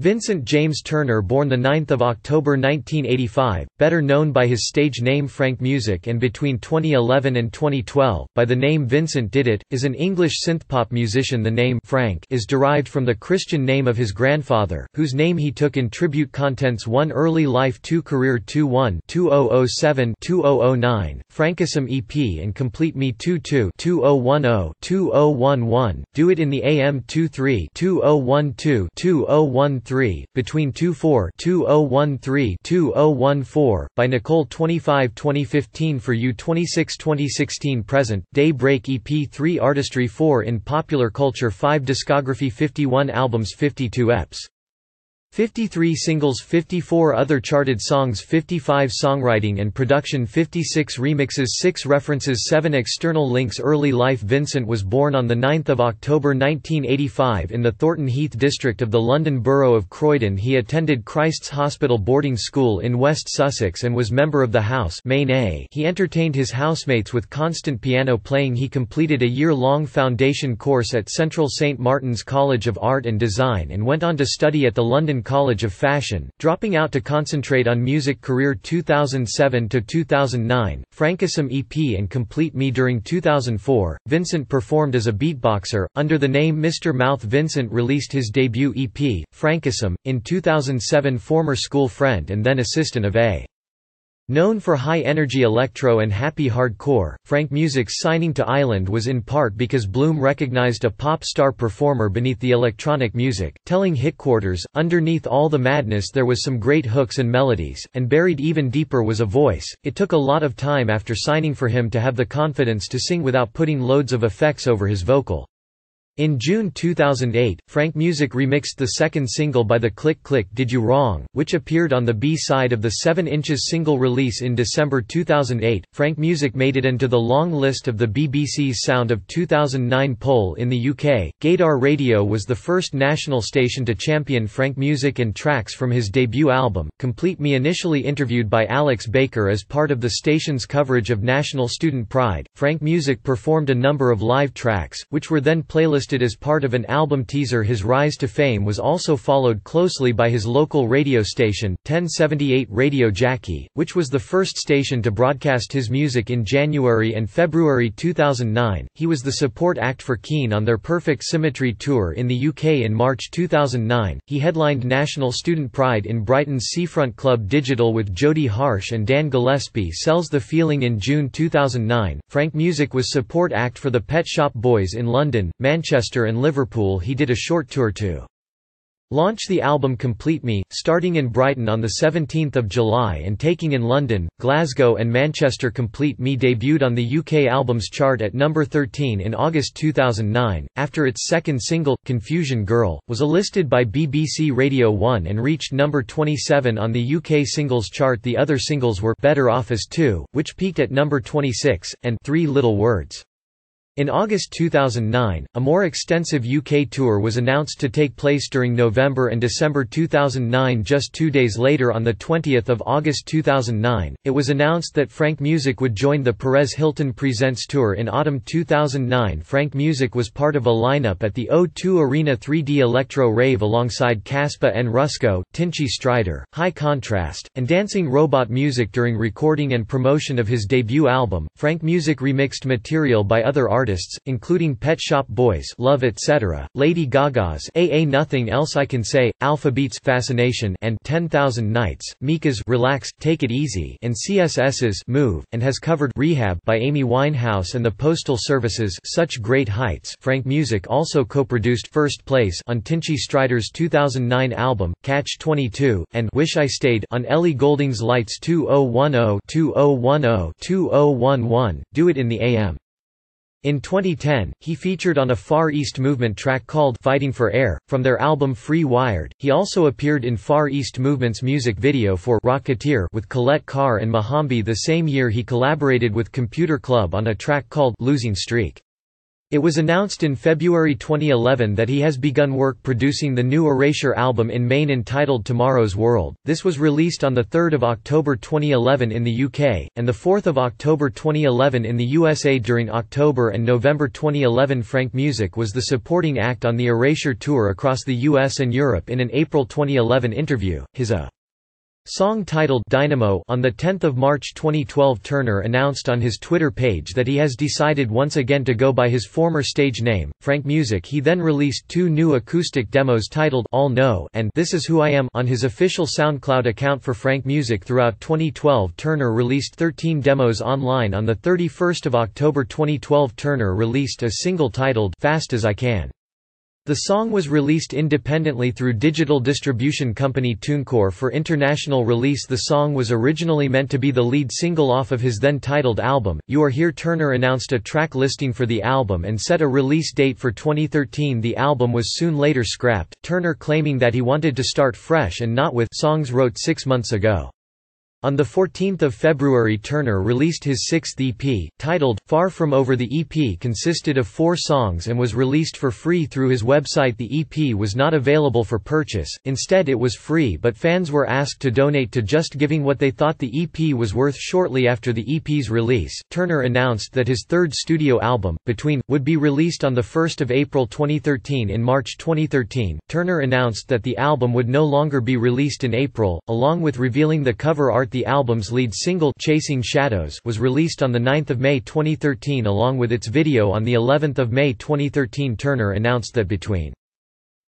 Vincent James Turner, born 9 October 1985, better known by his stage name Frankmusik and between 2011 and 2012, by the name Vincent Did It, is an English synthpop musician. The name Frank is derived from the Christian name of his grandfather, whose name he took in tribute. Contents 1 Early Life 2 Career 2 1 2007 2009, Frankisum EP and Complete Me 2 2 2010 2011, Do It in the AM 23 2012 2013 3, between 24-2013-2014, by Nicole 25 2015 for you 26 2016 present, Daybreak EP 3 Artistry 4 in Popular Culture 5 Discography 51 albums 52 EPs 53 singles 54 other charted songs 55 songwriting and production 56 remixes 6 references 7 external links. Early life. Vincent was born on 9 October 1985 in the Thornton Heath district of the London Borough of Croydon. He attended Christ's Hospital boarding school in West Sussex and was member of the house Main A. He entertained his housemates with constant piano playing. He completed a year-long foundation course at Central Saint Martins College of Art and Design and went on to study at the London College of Fashion, dropping out to concentrate on music. Career 2007-2009, Frankisum EP and Complete Me. During 2004, Vincent performed as a beatboxer, under the name Mr. Mouth. Vincent released his debut EP, Frankisum, in 2007. Former school friend and then assistant of A. Known for high-energy electro and happy hardcore, Frankmusik's signing to Island was in part because Bloom recognized a pop star performer beneath the electronic music, telling Hitquarters, "Underneath all the madness there was some great hooks and melodies, and buried even deeper was a voice." It took a lot of time after signing for him to have the confidence to sing without putting loads of effects over his vocal. In June 2008, Frankmusik remixed the second single by The Click Click, Did You Wrong, which appeared on the B-side of the 7 Inches single release in December 2008. Frankmusik made it into the long list of the BBC's Sound of 2009 poll in the UK. Gaydar Radio was the first national station to champion Frankmusik and tracks from his debut album, Complete Me. Initially interviewed by Alex Baker as part of the station's coverage of National Student Pride, Frankmusik performed a number of live tracks, which were then playlisted as part of an album teaser. His rise to fame was also followed closely by his local radio station, 1078 Radio Jackie, which was the first station to broadcast his music in January and February 2009. He was the support act for Keane on their Perfect Symmetry tour in the UK in March 2009. He headlined National Student Pride in Brighton's Seafront Club Digital with Jody Harsh and Dan Gillespie Sells. The Feeling. In June 2009, Frankmusik was support act for the Pet Shop Boys in London, Manchester and Liverpool. He did a short tour to launch the album Complete Me, starting in Brighton on 17 July and taking in London, Glasgow and Manchester. Complete Me debuted on the UK Albums Chart at number 13 in August 2009, after its second single, Confusion Girl, was listed by BBC Radio 1 and reached number 27 on the UK Singles Chart. The other singles were Better Off As 2, which peaked at number 26, and Three Little Words. In August 2009, a more extensive UK tour was announced to take place during November and December 2009. Just 2 days later, on 20 August 2009, it was announced that Frankmusik would join the Perez Hilton Presents tour in autumn 2009. Frankmusik was part of a lineup at the O2 Arena 3D Electro Rave alongside Caspa and Rusko, Tinchy Stryder, High Contrast, and Dancing Robot Music. During recording and promotion of his debut album, Frankmusik remixed material by other artists, including Pet Shop Boys, Love Etc., Lady Gaga's A Nothing Else I Can Say, Alphabeat's Fascination and 10,000 Nights, Mika's Relax, Take It Easy and CSS's Move, and has covered Rehab by Amy Winehouse and the Postal Service's Such Great Heights. Frankmusik also co-produced First Place on Tinchy Stryder's 2009 album, Catch-22, and Wish I Stayed on Ellie Goulding's Lights. 2010-2010-2011, Do It in the AM. In 2010, he featured on a Far East Movement track called Fighting for Air, from their album Free Wired. He also appeared in Far East Movement's music video for Rocketeer with Colette Carr and Mahambi. The same year he collaborated with Computer Club on a track called Losing Streak. It was announced in February 2011 that he has begun work producing the new Erasure album in Maine entitled Tomorrow's World. This was released on 3 October 2011 in the UK, and 4 October 2011 in the USA. During October and November 2011 Frankmusik was the supporting act on the Erasure tour across the US and Europe. In an April 2011 interview, his song titled Dynamo on 10 March 2012 Turner announced on his Twitter page that he has decided once again to go by his former stage name, Frankmusik. He then released two new acoustic demos titled All Know and This Is Who I Am on his official SoundCloud account for Frankmusik. Throughout 2012 Turner released 13 demos online. On 31 October 2012 Turner released a single titled Fast As I Can. The song was released independently through digital distribution company TuneCore for international release. The song was originally meant to be the lead single off of his then-titled album, You Are Here. Turner announced a track listing for the album and set a release date for 2013. The album was soon later scrapped, Turner claiming that he wanted to start fresh and not with songs wrote 6 months ago. On 14 February Turner released his sixth EP, titled, Far From Over. The EP consisted of 4 songs and was released for free through his website. The EP was not available for purchase, instead it was free but fans were asked to donate to Just Giving what they thought the EP was worth. Shortly after the EP's release, Turner announced that his third studio album, Between, would be released on 1 April 2013. In March 2013, Turner announced that the album would no longer be released in April, along with revealing the cover art. The album's lead single, Chasing Shadows, was released on 9 May 2013 along with its video on of May 2013. Turner announced that Between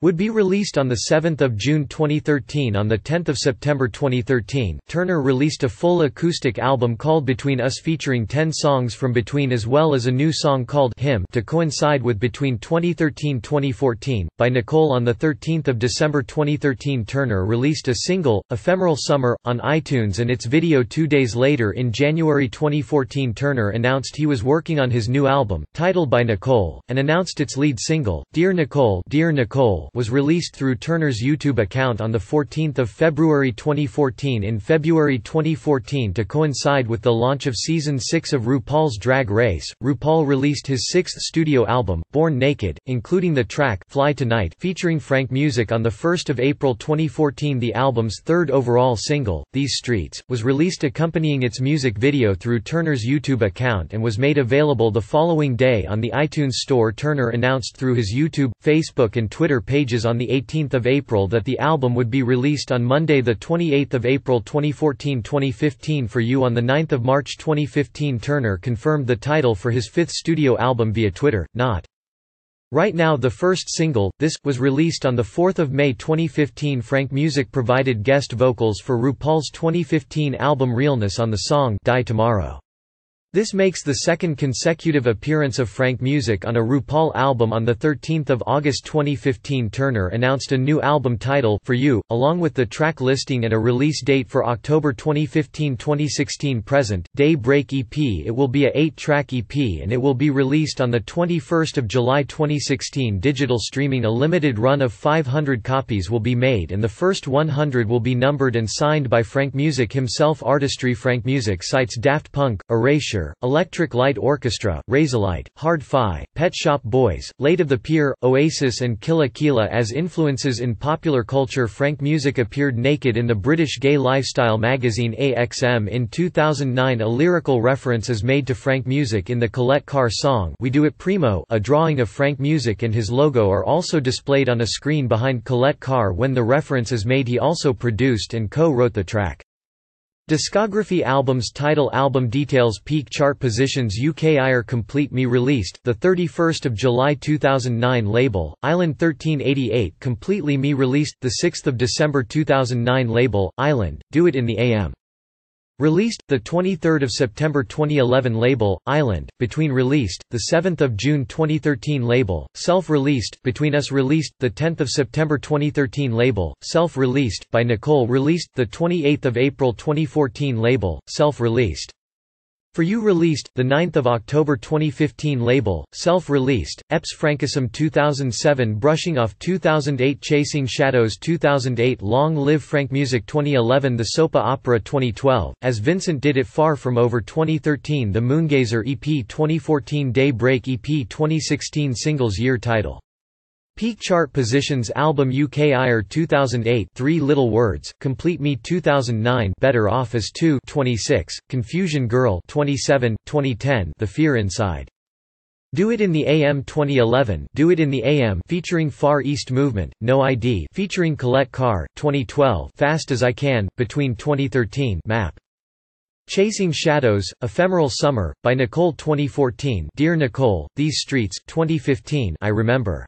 would be released on 7 June 2013. On 10 September 2013, Turner released a full acoustic album called Between Us featuring 10 songs from Between as well as a new song called Him to coincide with Between. 2013-2014, by Nicole. On 13 December 2013 Turner released a single, Ephemeral Summer, on iTunes and its video 2 days later. In January 2014 Turner announced he was working on his new album, titled By Nicole, and announced its lead single, Dear Nicole, was released through Turner's YouTube account on 14 February 2014. In February 2014, to coincide with the launch of Season 6 of RuPaul's Drag Race, RuPaul released his 6th studio album, Born Naked, including the track Fly Tonight featuring Frankmusik. On 1 April 2014 the album's third overall single, These Streets, was released accompanying its music video through Turner's YouTube account and was made available the following day on the iTunes Store. Turner announced through his YouTube, Facebook and Twitter pages on 18 April that the album would be released on Monday 28 April 2014-2015 for You. On 9 March 2015 Turner confirmed the title for his 5th studio album via Twitter, Not Right Now. The first single, This, was released on 4 May 2015. Frankmusik provided guest vocals for RuPaul's 2015 album Realness on the song Die Tomorrow. This makes the second consecutive appearance of Frankmusik on a RuPaul album. On 13 August 2015 Turner announced a new album title, For You, along with the track listing and a release date for October 2015-2016 present, Day Break EP. It will be a 8-track EP and it will be released on 21 July 2016 digital streaming. A limited run of 500 copies will be made and the first 100 will be numbered and signed by Frankmusik himself. Artistry. Frankmusik cites Daft Punk, Erasure, Electric Light Orchestra, Razorlight, Hard Fi, Pet Shop Boys, Late of the Pier, Oasis and Killa Killa as influences in popular culture. Frankmusik appeared naked in the British gay lifestyle magazine AXM in 2009. A lyrical reference is made to Frankmusik in the Colette Carr song We Do It Primo. A drawing of Frankmusik and his logo are also displayed on a screen behind Colette Carr when the reference is made. He also produced and co-wrote the track. Discography. Albums title, album details, peak chart positions. UK IR Complete Me released the 31st of July 2009. Label Island 1388. Completely Me released the 6th of December 2009. Label Island Do It in the AM released the 23rd of September 2011. Label Island Between released the 7th of June 2013. Label Self released Between Us released the 10th of September 2013. Label Self released By Nicole released the 28th of April 2014. Label Self released For You released, 9 October 2015 label, self-released, EPS Frankisum 2007 Brushing Off 2008 Chasing Shadows 2008 Long Live Frankmusik 2011 The Sopa Opera 2012, As Vincent Did It Far From Over 2013 The Moongazer EP 2014 Daybreak EP 2016 Singles Year Title Peak Chart Positions Album UK IR 2008 Three Little Words, Complete Me 2009 Better Off As 2 26, Confusion Girl 27, 2010 The Fear Inside. Do It in the AM 2011 Do It in the AM featuring Far East Movement, No ID featuring Colette Carr, 2012 Fast As I Can, Between 2013 Map. Chasing Shadows, Ephemeral Summer, by Nicole 2014 Dear Nicole, These Streets, 2015 I Remember.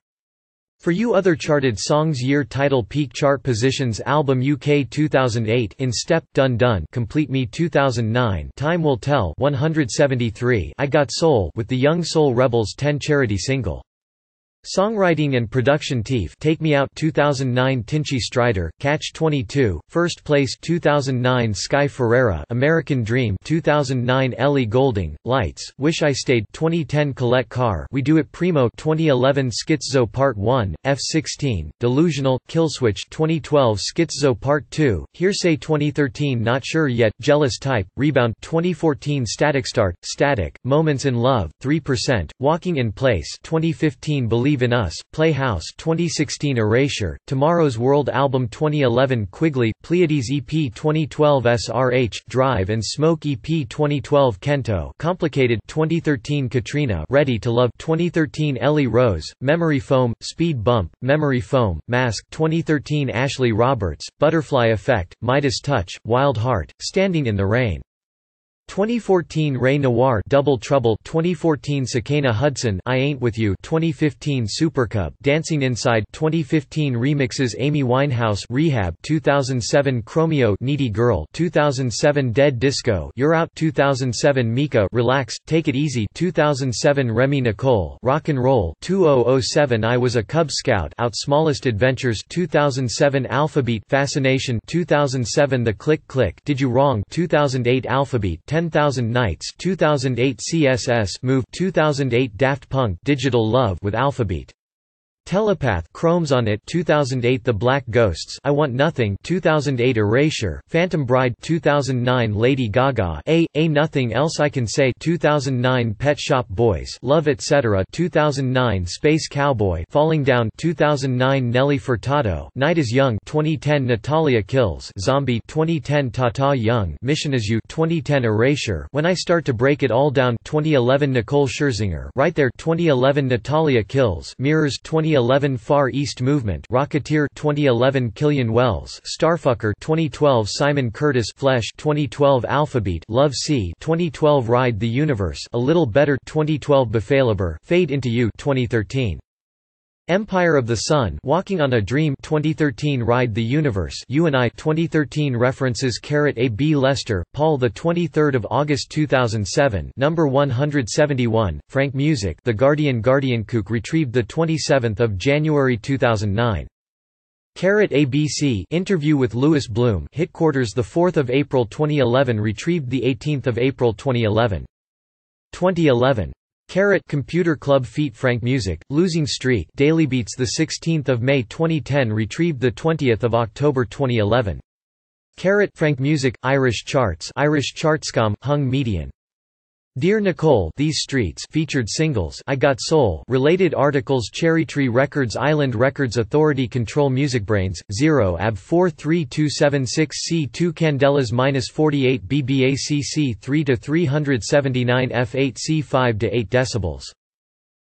For You Other Charted Songs Year Title Peak Chart Positions Album UK 2008 In Step, Done Done Complete Me 2009 Time Will Tell 173 I Got Soul with the Young Soul Rebels 10 Charity Single Songwriting and Production Thief Take Me Out 2009 Tinchy Stryder, Catch-22, First Place 2009 Sky Ferreira American Dream 2009 Ellie Goulding, Lights, Wish I Stayed 2010 Colette Carr We Do It Primo 2011 Schizo Part 1, F16, Delusional, Killswitch 2012 Schizo Part 2, Hearsay 2013 Not Sure Yet, Jealous Type, Rebound 2014 Static Start, Static, Moments in Love, 3%, Walking in Place 2015 Believe in Us, Playhouse 2016 Erasure, Tomorrow's World Album 2011 Quigley, Pleiades EP 2012 SRH, Drive and Smoke EP 2012 Kento, Complicated 2013 Katrina, Ready to Love 2013 Ellie Rose, Memory Foam, Speed Bump, Memory Foam, Mask 2013 Ashley Roberts, Butterfly Effect, Midas Touch, Wild Heart, Standing in the Rain. 2014 Ray Noir Double Trouble 2014 Sakana Hudson I Ain't With You 2015 Supercub Dancing Inside 2015 Remixes Amy Winehouse Rehab 2007 Chromeo Needy Girl 2007 Dead Disco You're Out 2007 Mika Relax Take It Easy 2007 Remy Nicole Rock and Roll 2007 I Was a Cub Scout Out Smallest Adventures 2007 Alphabeat Fascination 2007 The Click Click Did You Wrong 2008 Alphabeat 10,000 Nights 2008 CSS Move 2008 Daft Punk Digital Love with Alphabeat Telepath Chromes on It 2008 The Black Ghosts I Want Nothing 2008 Erasure Phantom Bride 2009 Lady Gaga A Nothing Else I Can Say 2009 Pet Shop Boys Love Etc 2009 Space Cowboy Falling Down 2009 Nelly Furtado Night Is Young 2010 Natalia Kills Zombie 2010 Tata Young Mission Is You 2010 Erasure When I Start to Break It All Down 2011 Nicole Scherzinger Right There 2011 Natalia Kills Mirrors 2011 Far East Movement Rocketeer 2011 Killian Wells Starfucker 2012 Simon Curtis Flesh 2012 Alphabeat Love Sea 2012 Ride the Universe A Little Better 2012 Befalabur Fade Into You 2013 Empire of the Sun Walking on a Dream 2013 Ride the Universe You and I 2013 References A.B. Lester, Paul 23 August 2007 Number 171, Frankmusik The Guardian Guardiankook retrieved 27 January 2009 @ABC Interview with Lewis Bloom Hitquarters 4 April 2011 retrieved 18 April 2011 Computer Club feat. Frankmusik, Losing Streak Dailybeats 16 May 2010 retrieved 20 October 2011. Frankmusik, Irish Charts Irish Chartscom, Hung Median. Dear Nicole These Streets featured singles I Got Soul related articles Cherry Tree Records Island Records Authority Control MusicBrainz 0 AB 43276 C2 Candelas 48 BBACC 3 to 379 F8 C5 to 8 decibels